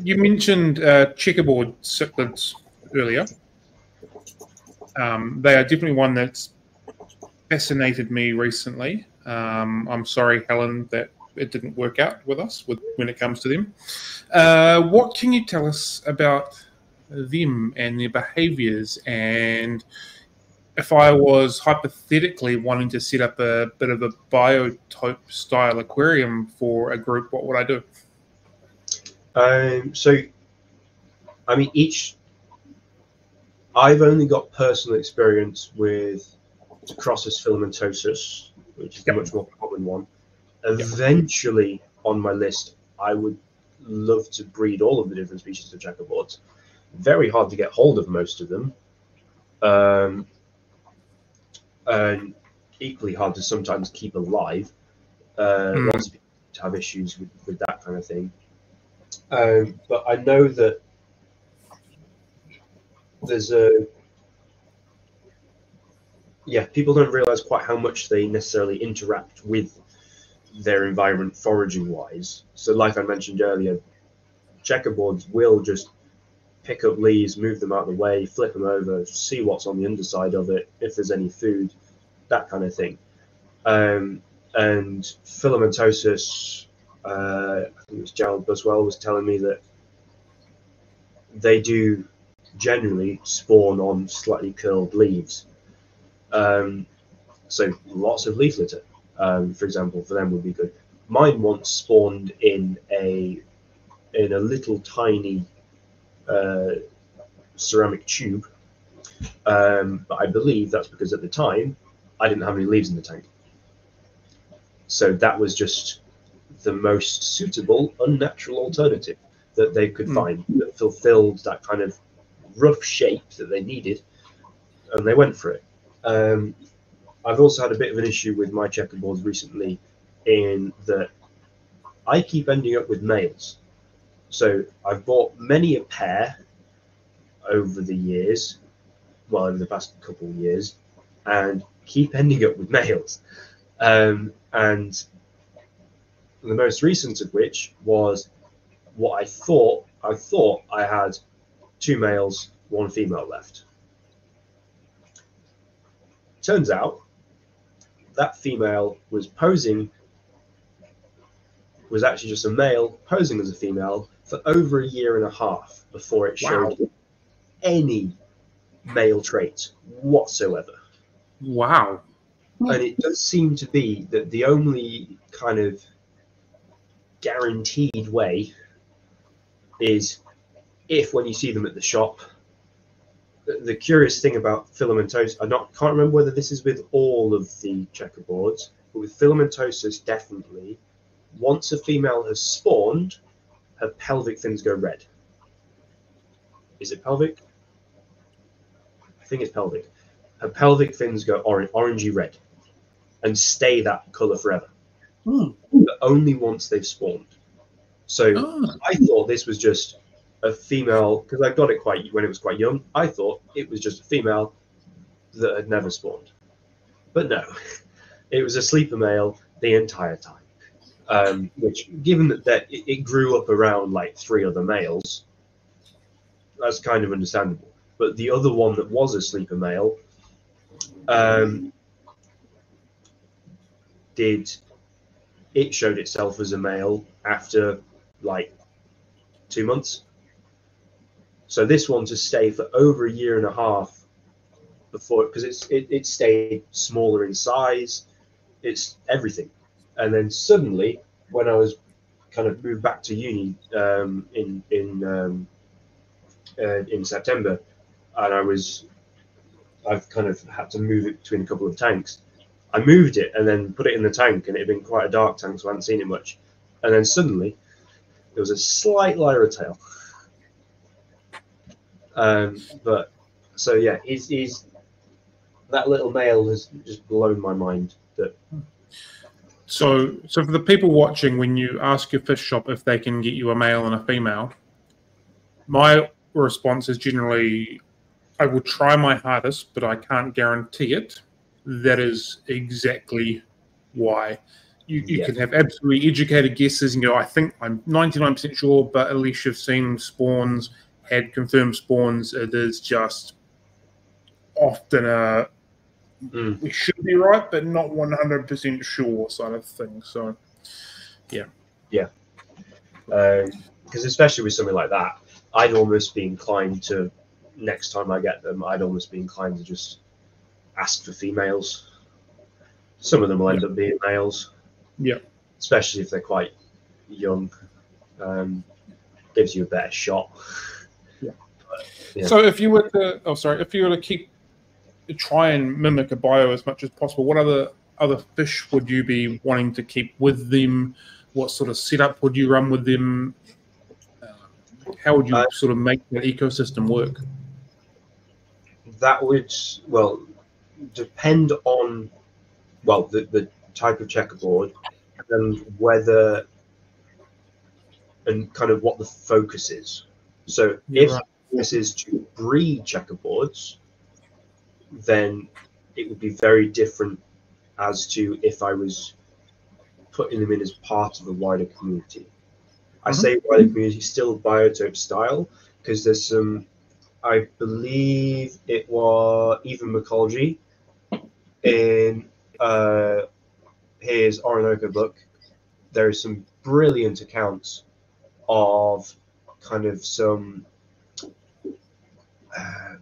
You mentioned checkerboard cichlids earlier. They are definitely one that's fascinated me recently. I'm sorry, Helen, that it didn't work out with us when it comes to them. What can you tell us about them and their behaviours? And if I was hypothetically wanting to set up a bit of a biotope-style aquarium for a group, what would I do? So, I mean, I've only got personal experience with Tacrosus filamentosus, which is a much more common one. Eventually, on my list, I would love to breed all of the different species of checkerboards. Very hard to get hold of most of them. And equally hard to sometimes keep alive. Lots of people have issues with that kind of thing. But I know that there's people don't realize quite how much they necessarily interact with their environment foraging wise. So like I mentioned earlier, checkerboards will just pick up leaves, move them out of the way, flip them over, see what's on the underside of it, if there's any food, that kind of thing. And filamentosus, I think it was Gerald Buswell was telling me that they do generally spawn on slightly curled leaves. So lots of leaf litter, for example, for them would be good. Mine once spawned in a little tiny ceramic tube, but I believe that's because at the time I didn't have any leaves in the tank. So that was just the most suitable, unnatural alternative that they could find that fulfilled that kind of rough shape that they needed, and they went for it. I've also had a bit of an issue with my checkerboards recently in that I keep ending up with males. So I've bought many a pair over the years, well, over the past couple of years, and keep ending up with males. And the most recent of which was what I thought I had two males, one female left. Turns out that female was actually just a male posing as a female for over a year and a half before it showed any male trait whatsoever. Wow. And it does seem to be that the only kind of guaranteed way is if when you see them at the shop. The curious thing about filamentosus, I can't remember whether this is with all of the checkerboards, but with filamentosus definitely, once a female has spawned, her pelvic fins go red. Is it pelvic? I think it's pelvic. Her pelvic fins go orangey red and stay that colour forever. But only once they've spawned. So I thought this was just a female, because I got it when it was quite young. I thought it was just a female that had never spawned. But no, it was a sleeper male the entire time. Which, given that it grew up around like three other males, that's kind of understandable. But the other one that was a sleeper male it showed itself as a male after like 2 months. So this one to stay for over a year and a half before, because it stayed smaller in size, it's everything. And then suddenly, when I was kind of moved back to uni in September, and I've kind of had to move it between a couple of tanks. I moved it and then put it in the tank, and it had been quite a dark tank, so I hadn't seen it much. And then suddenly, there was a slight lyra tail. He's that little male has just blown my mind. That. So for the people watching, when you ask your fish shop if they can get you a male and a female, my response is generally, I will try my hardest, but I can't guarantee it. That is exactly why. You can have absolutely educated guesses and go, I think I'm 99% sure, but at least you've seen spawns, had confirmed spawns. It is just often a we should be right, but not 100% sure sort of thing. So, yeah. Yeah. Because especially with something like that, I'd almost be inclined to, next time I get them, I'd almost be inclined to just ask for females. Some of them will end up being males. Yeah. Especially if they're quite young. Gives you a better shot. Yeah. But, yeah. So if you were to, if you were to try and mimic a bio as much as possible, what other fish would you be wanting to keep with them? What sort of setup would you run with them? How would you sort of make that ecosystem work? That would, well, depend on, well, the type of checkerboard and whether and kind of what the focus is. So if this is to breed checkerboards, then it would be very different as to if I was putting them in as part of a wider community. I say wider community, still biotope style, because there's some, I believe it was even McCology in his Orinoco book. There are some brilliant accounts of kind of some,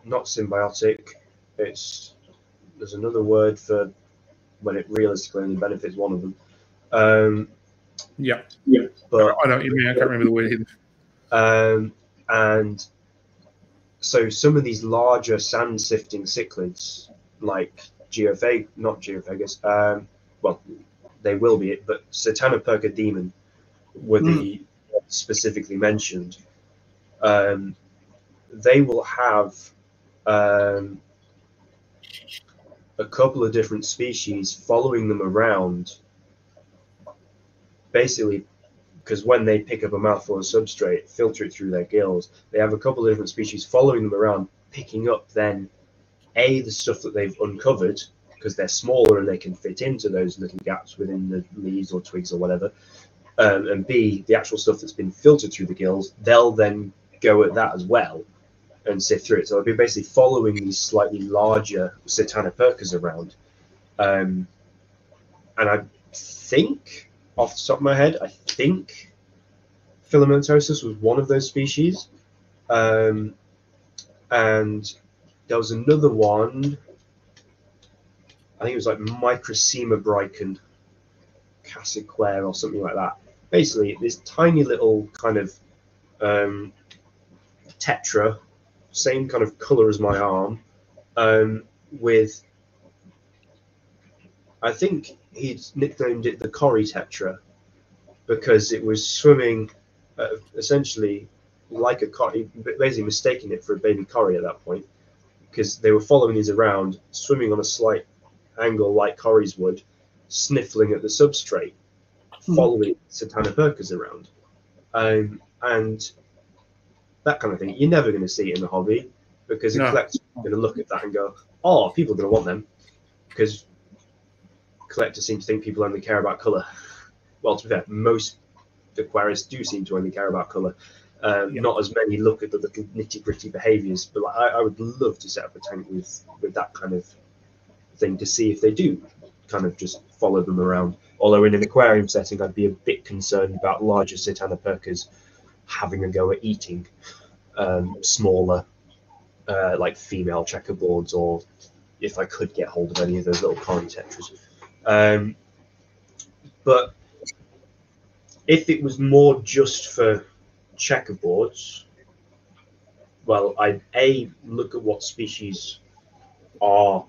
not symbiotic, it's, there's another word for when it realistically only benefits one of them. Yeah, but I don't even, I can't remember the word either. And so some of these larger sand sifting cichlids, like Geophagus, well, they will be it, but Satanoperca demon were the specifically mentioned. They will have a couple of different species following them around, basically, because when they pick up a mouthful of substrate, filter it through their gills, they have a couple of different species following them around, picking up then, A, the stuff that they've uncovered, because they're smaller and they can fit into those little gaps within the leaves or twigs or whatever, and B, the actual stuff that's been filtered through the gills, they'll then go at that as well and sift through it. So I'll be basically following these slightly larger Satanopercas around. And I think, off the top of my head, I think filamentosus was one of those species, and there was another one. I think it was like Microsema brichardi, Cassiquiare or something like that. Basically, this tiny little kind of tetra, same kind of color as my arm, with, I think he'd nicknamed it the Cory tetra because it was swimming essentially like a cory, basically mistaking it for a baby cory at that point, because they were following these around, swimming on a slight angle like cories would, sniffling at the substrate, following Satanopercas around. And that kind of thing. You're never going to see it in the hobby because the collector's going to look at that and go, oh, people are going to want them, because collectors seem to think people only care about colour. Well, to be fair, most aquarists do seem to only care about colour. Not as many look at the little nitty-gritty behaviours, but like, I would love to set up a tank with that kind of thing to see if they do kind of just follow them around. Although in an aquarium setting, I'd be a bit concerned about larger Satanopercas having a go at eating smaller, like female checkerboards, or if I could get hold of any of those little cory tetras. But if it was more just for checkerboards, well, I'd A, look at what species are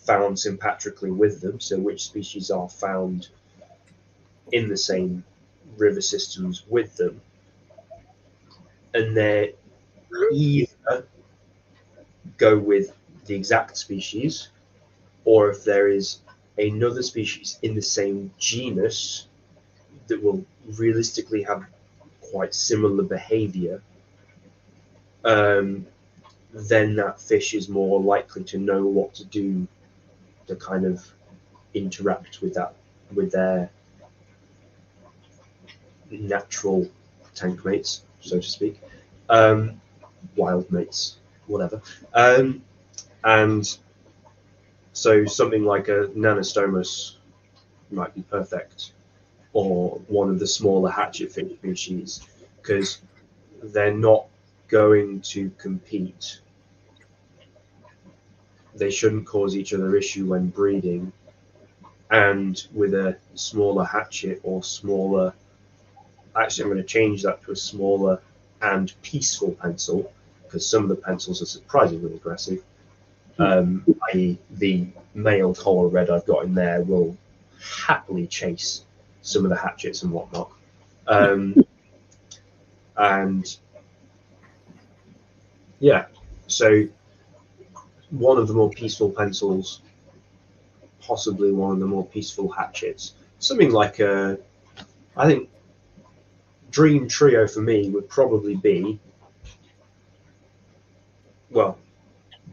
found sympatrically with them, so which species are found in the same river systems with them, and then either go with the exact species, or if there is another species in the same genus that will realistically have quite similar behavior, then that fish is more likely to know what to do to kind of interact with that, with their natural tank mates, so to speak, wild mates, whatever. And so something like a Nannostomus might be perfect, or one of the smaller hatchet species, because they're not going to compete. They shouldn't cause each other issue when breeding, and with a smaller hatchet or smaller, actually I'm going to change that to a smaller and peaceful pencil, because some of the pencils are surprisingly aggressive, i.e. the male collar red I've got in there will happily chase some of the hatchets and whatnot. And yeah, so one of the more peaceful pencils, possibly one of the more peaceful hatchets, something like a, I think dream trio for me would probably be, well,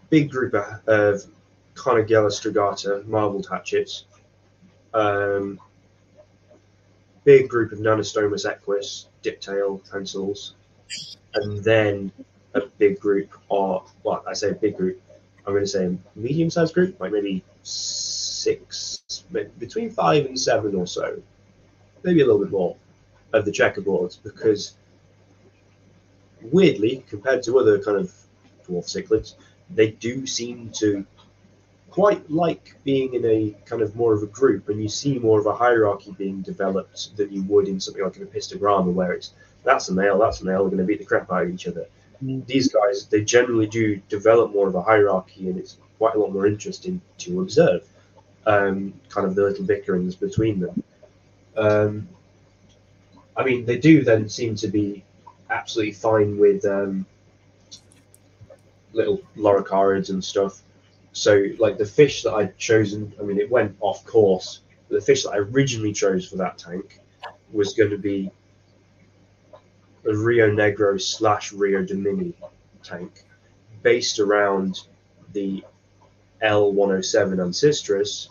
big group of Conigella strigata marbled hatchets, big group of Nannostomus eques diptail pencils, and then a big group of, well, I say a big group, I'm going to say a medium-sized group, like maybe six, between 5 and 7 or so, maybe a little bit more, of the checkerboards, because weirdly, compared to other kind of dwarf cichlids, they do seem to quite like being in a kind of more of a group, and you see more of a hierarchy being developed than you would in something like an Epistogramma, where it's that's a male, they're going to beat the crap out of each other. These guys, they generally do develop more of a hierarchy, and it's quite a lot more interesting to observe, kind of the little bickerings between them. I mean, they do then seem to be absolutely fine with little loricarids and stuff. So, like the fish that I'd chosen, I mean, it went off course. But the fish that I originally chose for that tank was going to be a Rio Negro / Rio Domini tank, based around the L-107 Ancestras,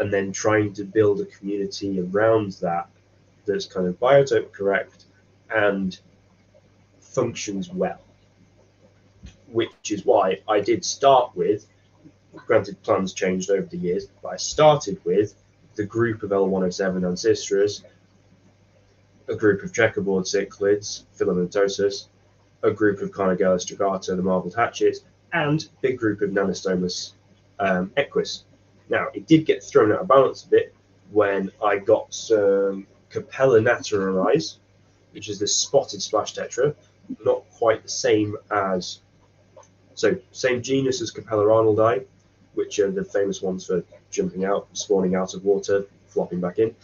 and then trying to build a community around that that's kind of biotope correct and functions well, which is why I did start with, granted plans changed over the years, but I started with the group of L-107 Ancestras, a group of checkerboard cichlids, filamentosus, a group of Conigella strigata, the marbled hatchets, and a big group of Nannostomus eques. Now, it did get thrown out of balance a bit when I got some Capella natterae, which is this spotted splash tetra, not quite the same as, so same genus as Capella arnoldi, which are the famous ones for jumping out, spawning out of water, flopping back in.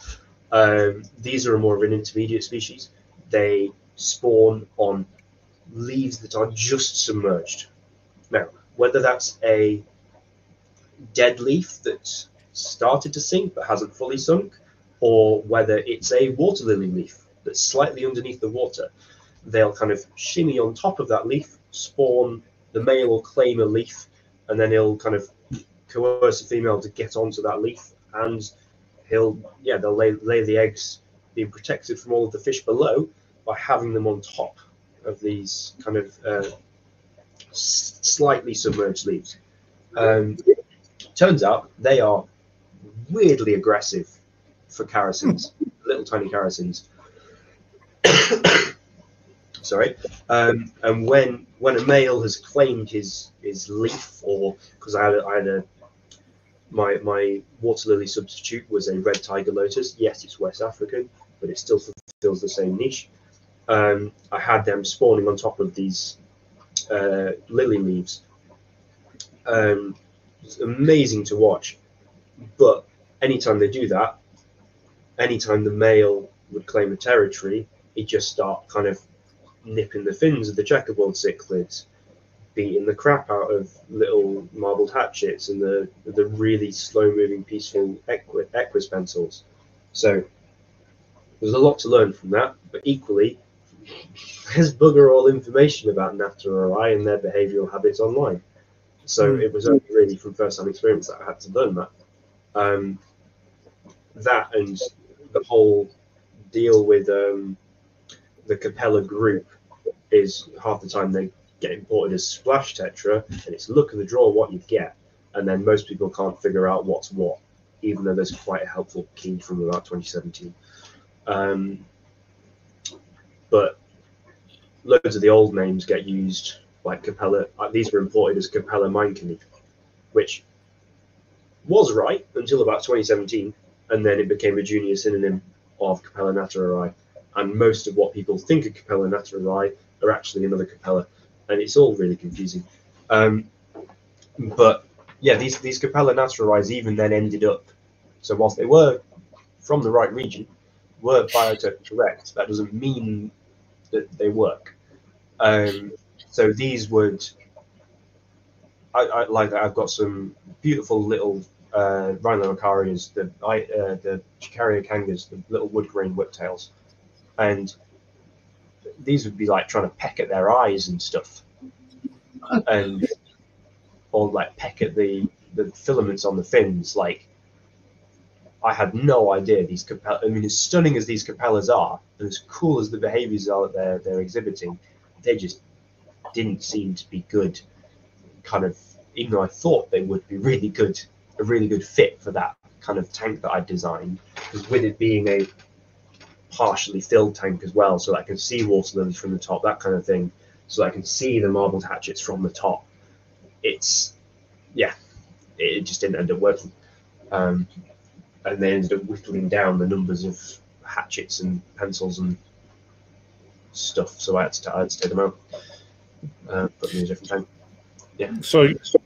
These are more of an intermediate species. They spawn on leaves that are just submerged. Now, whether that's a dead leaf that's started to sink but hasn't fully sunk, or whether it's a water lily leaf that's slightly underneath the water, they'll kind of shimmy on top of that leaf, spawn, the male will claim a leaf, and then he'll kind of coerce a female to get onto that leaf, and he'll, yeah, they'll lay the eggs, being protected from all of the fish below by having them on top of these kind of slightly submerged leaves. Turns out they are weirdly aggressive for characins, little tiny characins. Sorry. And when a male has claimed his leaf, or because I had a my water lily substitute was a red tiger lotus. Yes, it's West African, but it still fulfills the same niche. I had them spawning on top of these lily leaves. It's amazing to watch. But anytime they do that, anytime the male would claim a territory, he'd just start kind of nipping the fins of the checkerboard cichlids, beating the crap out of little marbled hatchets and the really slow-moving, peaceful equus pencils. So there's a lot to learn from that, but equally, there's bugger all information about natterae and their behavioural habits online. So it was only really from first-hand experience that I had to learn that. That and the whole deal with the Capella group is half the time they get imported as splash tetra, and it's look of the draw what you get, and then most people can't figure out what's what, even though there's quite a helpful key from about 2017. But loads of the old names get used, like Capella. These were imported as Capella Minecony, which was right until about 2017, and then it became a junior synonym of Capella natterae, and most of what people think of Capella natterae are actually another Capella, and it's all really confusing. But yeah, these Capella natterae even then ended up, so whilst they were from the right region, were biotech correct, that doesn't mean that they work. So these would, I like that. I've got some beautiful little Rineloricarias, the chicaria kangas, the little wood grain whiptails, and these would be like trying to peck at their eyes and stuff, and or like peck at the filaments on the fins. Like, I had no idea these Capella. I mean, as stunning as these Capellas are, and as cool as the behaviours are that they're exhibiting, they just didn't seem to be good. Kind of, even though I thought they would be really good, a really good fit for that kind of tank that I designed, because with it being a partially filled tank as well, so that I can see water lilies from the top, that kind of thing, so that I can see the marbled hatchets from the top. It's, yeah, it just didn't end up working. And they ended up whittling down the numbers of hatchets and pencils and stuff, so I had to take them out, put them in a different tank. Yeah. So